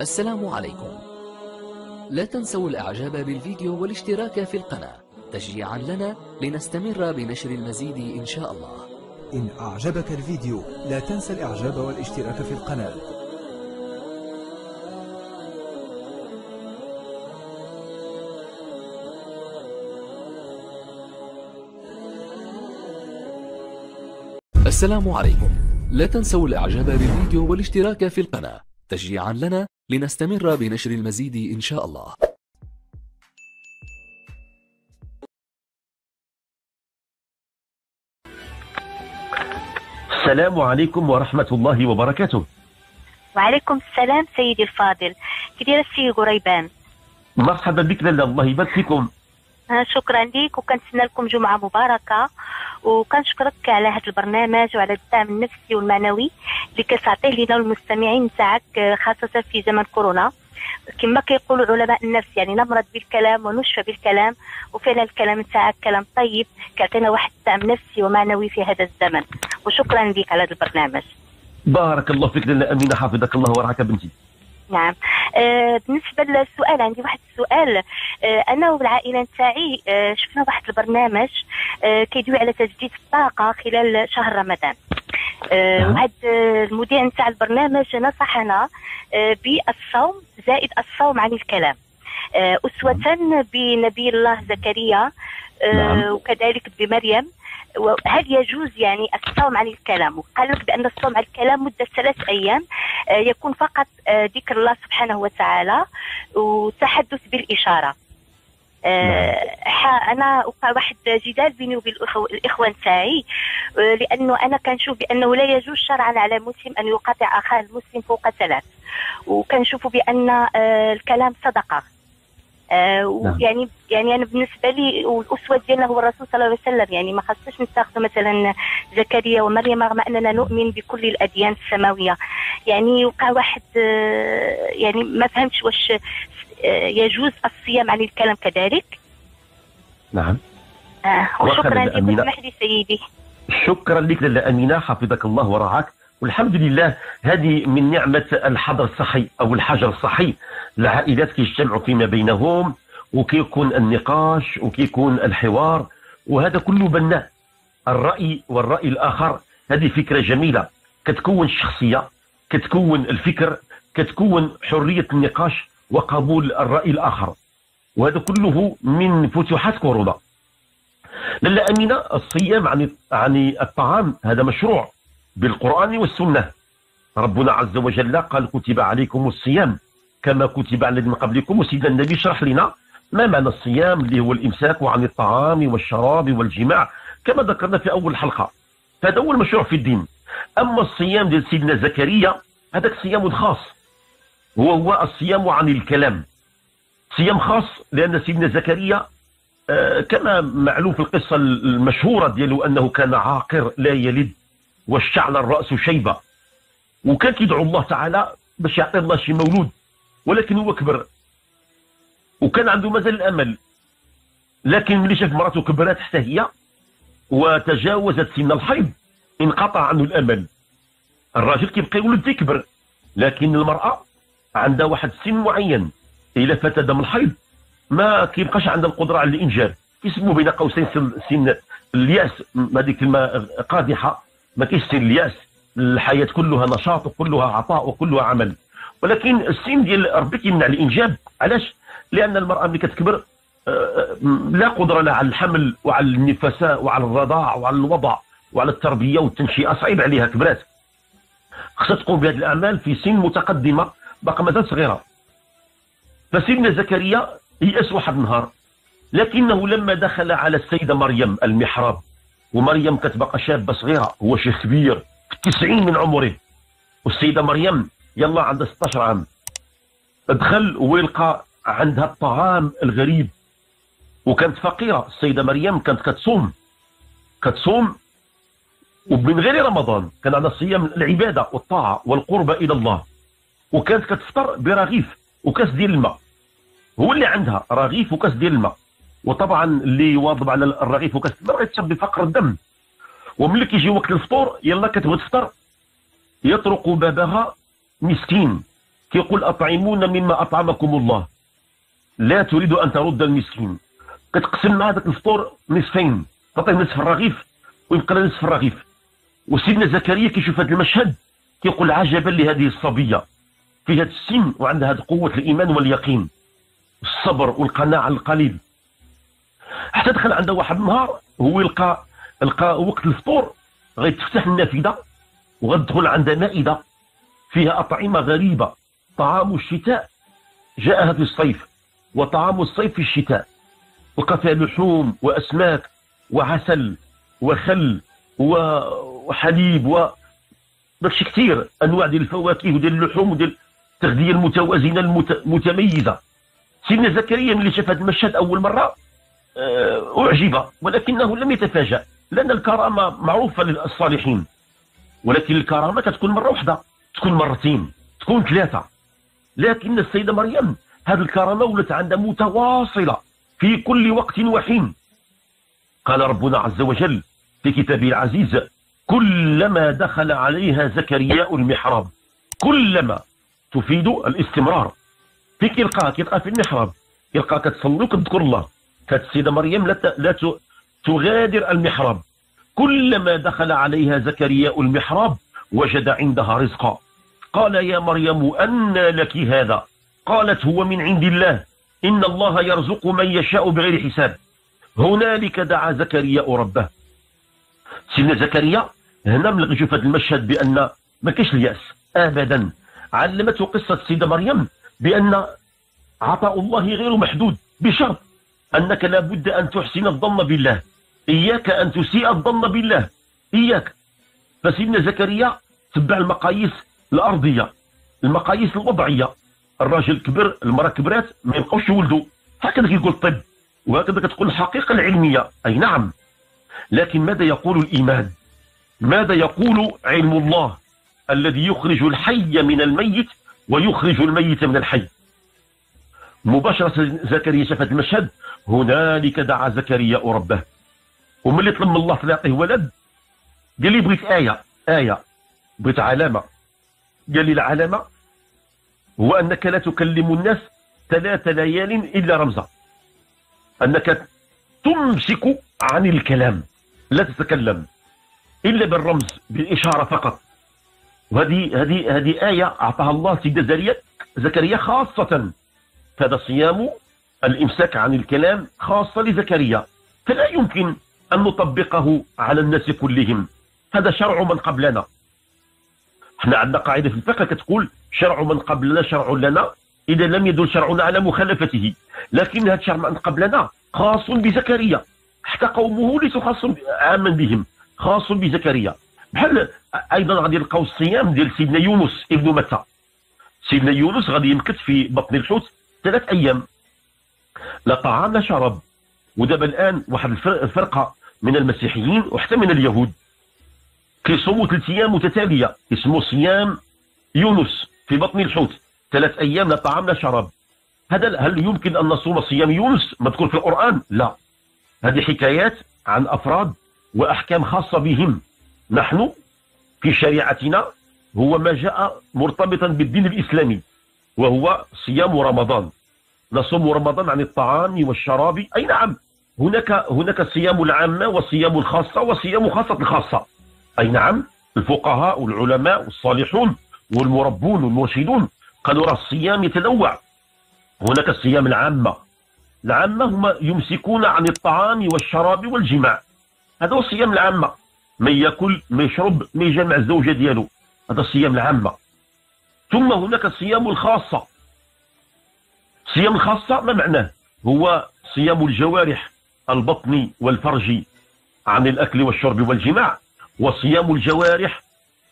السلام عليكم. لا تنسوا الاعجاب بالفيديو والاشتراك في القناة تشجيعا لنا لنستمر بنشر المزيد ان شاء الله. إن أعجبك الفيديو لا تنسى الإعجاب والاشتراك في القناة. السلام عليكم. لا تنسوا الإعجاب بالفيديو والاشتراك في القناة تشجيعا لنا لنستمر بنشر المزيد إن شاء الله. السلام عليكم ورحمة الله وبركاته. وعليكم السلام سيدي الفاضل. كدير السي قريبان؟ مرحبا بك لاله، الله يبارك فيكم. شكرا ليك وكنتسنى لكم جمعة مباركة، وكنشكرك على هذا البرنامج وعلى الدعم النفسي والمعنوي اللي كتعطيه لينا والمستمعين تاعك، خاصة في زمن كورونا. كما كيقولوا علماء النفس يعني نمرض بالكلام ونشفى بالكلام، وفعلا الكلام تاعك كلام طيب كيعطينا واحد الدعم نفسي ومعنوي في هذا الزمن، وشكرا لك على هذا البرنامج. بارك الله فيك لاله امينه، حفظك الله ورعاك بنتي. نعم. بالنسبه للسؤال، عندي واحد السؤال. انا والعائله نتاعي شفنا واحد البرنامج كيدوي على تجديد الطاقه خلال شهر رمضان. وهذا المذيع نتاع البرنامج نصحنا بالصوم زائد الصوم عن الكلام، أسوة بنبي الله زكريا وكذلك بمريم. وهل يجوز يعني الصوم عن الكلام؟ وقال لك بأن الصوم عن الكلام مدة 3 أيام، يكون فقط ذكر الله سبحانه وتعالى وتحدث بالإشارة. انا وقع واحد جدال بيني وبين الاخوان تاعي، لانه انا كنشوف بانه لا يجوز شرعا على مسلم ان يقاطع اخاه المسلم فوق 3، وكنشوف بان الكلام صدقه. يعني انا بالنسبه لي والاسوه ديالنا هو الرسول صلى الله عليه وسلم، يعني ما خصناش نتاخذوا مثلا زكريا ومريم رغم اننا نؤمن بكل الاديان السماويه. يعني وقع واحد يعني ما فهمتش واش يجوز الصيام عن الكلام كذلك؟ نعم. وشكرا لك وسمح لي سيدي. شكرا لك لاله امينه، حفظك الله ورعاك، والحمد لله هذه من نعمه الحضر الصحي او الحجر الصحي. العائلات كيجتمعوا فيما بينهم وكيكون النقاش وكيكون الحوار، وهذا كله بناء الراي والراي الاخر. هذه فكره جميله، كتكون الشخصيه، كتكون الفكر، كتكون حريه النقاش وقبول الرأي الآخر، وهذا كله من فتوحات كورونا. لاله أمينة، الصيام عن الطعام هذا مشروع بالقرآن والسنة. ربنا عز وجل قال كتب عليكم الصيام كما كتب على الذين قبلكم، وسيدنا النبي شرح لنا ما معنى الصيام اللي هو الإمساك عن الطعام والشراب والجماع كما ذكرنا في أول حلقة. هذا هو المشروع في الدين. أما الصيام ديال سيدنا زكريا هذاك صيام خاص، وهو الصيام عن الكلام، صيام خاص لأن سيدنا زكريا كما معلوم في القصة المشهورة ديالو أنه كان عاقر لا يلد واشتعل الرأس شيبة، وكان كيدعو الله تعالى باش يعطي الله شي مولود، ولكن هو كبر وكان عنده مازال الأمل. لكن ملي شاف مراته كبرات حتى هي وتجاوزت سن الحيض انقطع عنه الأمل. الراجل كيبقى يولد تيكبر، لكن المرأة عندها واحد السن معين الى فتى دم الحيض ما كيبقاش عندها القدره على الانجاب، كيسموا بين قوسين سن الياس. هذه كلمه قادحه، ما كاينش سن الياس، الحياه كلها نشاط وكلها عطاء وكلها عمل، ولكن السن ديال ربي كيمنع الانجاب. علاش؟ لان المراه ملي كتكبر لا قدره لها على الحمل وعلى النفساء وعلى الرضاع وعلى الوضع وعلى التربيه والتنشئه، صعيب عليها، كبرات، خصها تقوم بهذه الاعمال في سن متقدمه باقا مازال صغيره. فسيدنا زكريا يأس واحد النهار، لكنه لما دخل على السيده مريم المحراب، ومريم كتبقى شابه صغيره، هو شيخ كبير في 90 من عمره، والسيده مريم يلا عندها 16 عام. دخل ويلقى عندها الطعام الغريب، وكانت فقيره السيده مريم، كانت كتصوم ومن غير رمضان، كان على صيام العباده والطاعه والقربه الى الله، وكانت كتفطر برغيف وكاس ديال الماء. هو اللي عندها رغيف وكاس ديال الماء، وطبعا اللي يواظب على الرغيف وكاس الماء غيتشرب بفقر الدم. وملي كيجي وقت الفطور يلا كتبغي تفطر، يطرق بابها مسكين يقول أطعمون مما أطعمكم الله، لا تريد أن ترد المسكين. كتقسم هذاك الفطور نصفين، تعطيه نصف الرغيف ويبقى له نصف الرغيف. وسيدنا زكريا كيشوف هذا المشهد كيقول عجبا لهذه الصبية في هذا السن وعندها هذه قوة الإيمان واليقين والصبر والقناعة القليل. حتى دخل عنده واحد النهار هو لقى وقت الفطور غيتفتح النافذة وغتدخل عند مائدة فيها أطعمة غريبة، طعام الشتاء جاءها في الصيف وطعام الصيف في الشتاء، لقى فيها لحوم وأسماك وعسل وخل وحليب وداكشي كثير، أنواع ديال الفواكه وديال اللحوم وديال التغذية المتوازنة المتميزة. سيدنا زكريا ملي شاف هذا المشهد أول مرة أعجب، ولكنه لم يتفاجأ، لأن الكرامة معروفة للصالحين، ولكن الكرامة تكون مرة واحدة، تكون مرتين، تكون ثلاثة. لكن السيدة مريم هذه الكرامة ولت عندها متواصلة في كل وقت وحين. قال ربنا عز وجل في كتابه العزيز: كلما دخل عليها زكرياء المحراب. كلما تفيد الاستمرار. في كيلقاها كيلقاها في المحراب، كيلقاها كتصلي وكتذكر الله. هذه السيدة مريم لا تغادر المحراب. كلما دخل عليها زكرياء المحراب وجد عندها رزقا. قال: يا مريم أنى لك هذا؟ قالت: هو من عند الله، إن الله يرزق من يشاء بغير حساب. هنالك دعا زكرياء ربه. سيدنا زكريا هنا ملقي شوف هذا المشهد بأن ما كاينش اليأس أبدا. علمته قصة السيدة مريم بأن عطاء الله غير محدود، بشرط أنك لابد أن تحسن الظن بالله، إياك أن تسيء الظن بالله، إياك. فسيدنا زكريا تبع المقاييس الأرضية، المقاييس الوضعية، الراجل كبر، المرأة كبرات، ما يبقاوش يولدوا. هكذا كيقول الطب وهكذا كتقول الحقيقة العلمية. أي نعم، لكن ماذا يقول الإيمان؟ ماذا يقول علم الله الذي يخرج الحي من الميت ويخرج الميت من الحي؟ مباشرة زكريا شاف المشهد. هنالك دعا زكريا ربه. وملي طلب من الله يعطيه ولد، قال لي بغيت آية، بغيت علامة. قال لي العلامة هو أنك لا تكلم الناس 3 ليال إلا رمزا، أنك تمسك عن الكلام، لا تتكلم إلا بالرمز، بالإشارة فقط. وهذه آية أعطاها الله سيدنا زكريا خاصة. هذا صيام الإمساك عن الكلام خاصة لزكريا، فلا يمكن أن نطبقه على الناس كلهم. هذا شرع من قبلنا. احنا عندنا قاعدة في الفقه كتقول: شرع من قبلنا شرع لنا إذا لم يدل شرعنا على مخالفته. لكن هذا شرع من قبلنا خاص بزكريا، حتى قومه ليس خاصا عاما بهم، خاص بزكريا. بحال أيضا غادي نلقاو الصيام ديال سيدنا يونس ابن متى. سيدنا يونس غادي يمكث في بطن الحوت 3 أيام، لا طعام لا شراب. ودابا الآن واحد الفرقة من المسيحيين وحتى من اليهود كيصوموا 3 أيام متتالية، اسمه صيام يونس في بطن الحوت، 3 أيام لا طعام لا شراب. هذا هل يمكن أن نصوم صيام يونس مذكور في القرآن؟ لا، هذه حكايات عن أفراد وأحكام خاصة بهم. نحن في شريعتنا هو ما جاء مرتبطا بالدين الإسلامي، وهو صيام رمضان. نصوم رمضان عن الطعام والشراب. أي نعم، هناك صيام العامة وصيام الخاصة وصيام خاصة الخاصة. أي نعم، الفقهاء والعلماء والصالحون والمربون والمرشدون قالوا راه الصيام يتنوع. هناك الصيام العامة، العامة هم يمسكون عن الطعام والشراب والجماع، هذا هو الصيام العامة. من يأكل ما يشرب ما يجمع الزوجة ديالو، هذا الصيام العامة. ثم هناك الصيام الخاصة. صيام الخاصة ما معناه؟ هو صيام الجوارح، البطن والفرج، عن الأكل والشرب والجماع. وصيام الجوارح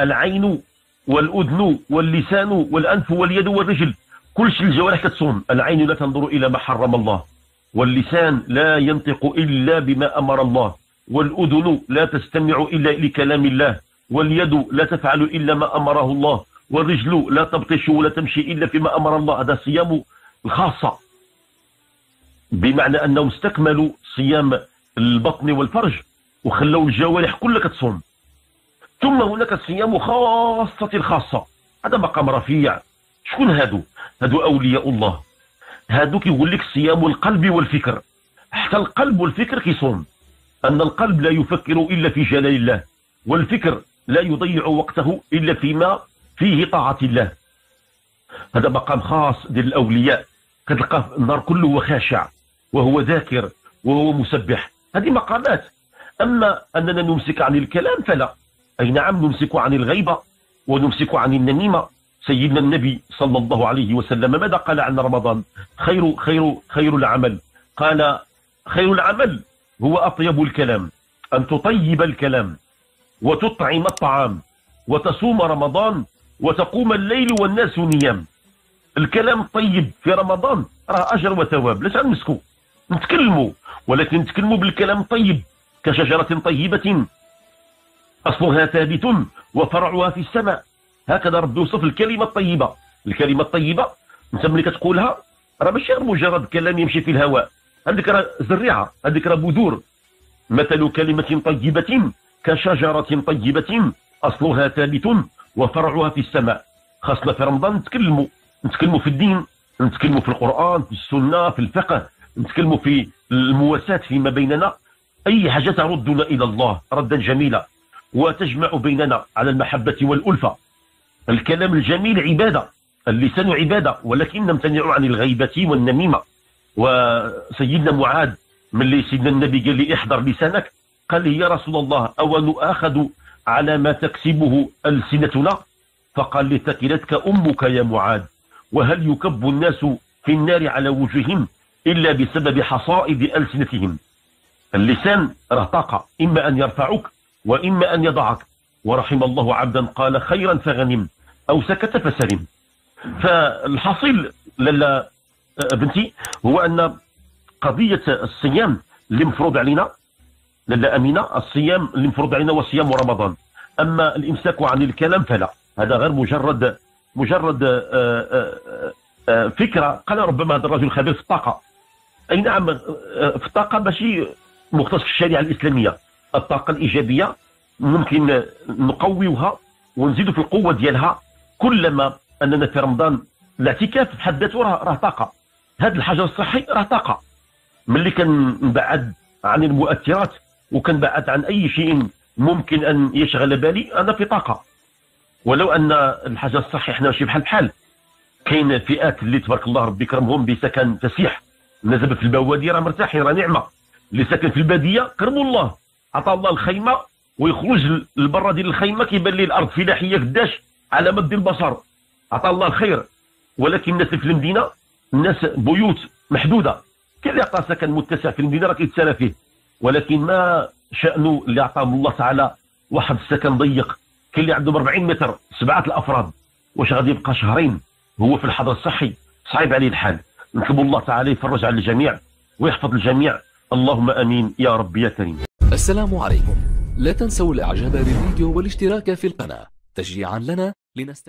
العين والأذن واللسان والأنف واليد والرجل، كل شيء الجوارح كتصوم. العين لا تنظر إلى ما حرم الله، واللسان لا ينطق إلا بما أمر الله، والأذن لا تستمع إلا لكلام الله، واليد لا تفعل إلا ما أمره الله، والرجل لا تبطش ولا تمشي إلا فيما أمر الله. هذا صيام الخاصة، بمعنى أنهم استكملوا صيام البطن والفرج وخلوا الجوارح كلها كتصوم. ثم هناك صيام خاصة الخاصة، هذا مقام رفيع، شكون هادو؟ هادو اولياء الله. هادو كيقول لك صيام القلب والفكر. حتى القلب والفكر كيصوم. ان القلب لا يفكر الا في جلال الله، والفكر لا يضيع وقته الا فيما فيه طاعه الله. هذا مقام خاص ديال الاولياء، كتلقاه النهار كله هو خاشع وهو ذاكر وهو مسبح. هذه مقامات. اما اننا نمسك عن الكلام فلا، اي نعم نمسك عن الغيبه ونمسك عن النميمه. سيدنا النبي صلى الله عليه وسلم ماذا قال عن رمضان؟ خير العمل، قال خير العمل هو أطيب الكلام، أن تطيب الكلام وتطعم الطعام وتصوم رمضان وتقوم الليل والناس نيام. الكلام الطيب في رمضان راه أجر وثواب، لاش غنمسكو نتكلموا، ولكن نتكلموا بالكلام الطيب كشجرة طيبة أصلها ثابت وفرعها في السماء. هكذا ربي يوصف الكلمة الطيبة. الكلمة الطيبة أنت ملي كتقولها راه ماشي غير مجرد كلام يمشي في الهواء، هذيك راه زريعة، هذيك راه بذور. مثل كلمة طيبة كشجرة طيبة أصلها ثابت وفرعها في السماء. خاصنا في رمضان نتكلموا في الدين، نتكلموا في القرآن، في السنة، في الفقه، نتكلموا في المواساة فيما بيننا، أي حاجة تردنا إلى الله ردا جميلا وتجمع بيننا على المحبة والألفة. الكلام الجميل عبادة، اللسان عبادة، ولكن نمتنع عن الغيبة والنميمة. وسيدنا معاذ ملي سيدنا النبي قال لي احضر لسانك، قال لي يا رسول الله أو نؤاخذ على ما تكسبه ألسنتنا؟ فقال لي ثقلتك أمك يا معاذ، وهل يكب الناس في النار على وجوههم إلا بسبب حصائد ألسنتهم؟ اللسان راه طاقة، إما أن يرفعك وإما أن يضعك. ورحم الله عبدا قال خيرا فغنم أو سكت فسلم. فالحصيل لالا بنتي هو أن قضية الصيام اللي مفروض علينا لالا أمينة، الصيام اللي مفروض علينا هو صيام رمضان. أما الإمساك عن الكلام فلا، هذا غير مجرد فكرة قال ربما هذا الرجل خبير في الطاقة. أي نعم في الطاقة ماشي مختص في الشريعة الإسلامية، الطاقة الإيجابية ممكن نقويوها ونزيدوا في القوة ديالها كلما أننا في رمضان. الاعتكاف في حد ذاته راه طاقة، هذا الحجر الصحي راه طاقة. ملي كنبعد عن المؤثرات وكنبعد عن أي شيء ممكن أن يشغل بالي أنا في طاقة. ولو أن الحجر الصحي حنا ماشي بحال بحال، كاين فئات اللي تبارك الله ربي كرمهم بسكن فسيح، نزب في البوادي راه مرتاحين راه نعمة، اللي ساكن في البادية كرموا الله، عطا الله الخيمة ويخرج لبرا ديال الخيمة كيبان ليه الأرض فلاحية قداش على مد البصر، عطا الله الخير. ولكن الناس في المدينة الناس بيوت محدودة، كاين اللي عطاه سكن متسع في المدينة راه كيتسالى فيه، ولكن ما شأنه اللي عطاهم الله تعالى واحد السكن ضيق، كاين اللي عندهم 40 متر 7 الأفراد، واش غادي يبقى شهرين هو في الحظر الصحي؟ صعيب عليه الحال. نطلب الله تعالى يفرج على الجميع ويحفظ الجميع، اللهم آمين يا رب يا كريم. السلام عليكم، لا تنسوا الإعجاب بالفيديو والاشتراك في القناة تشجيعا لنا لنستمر.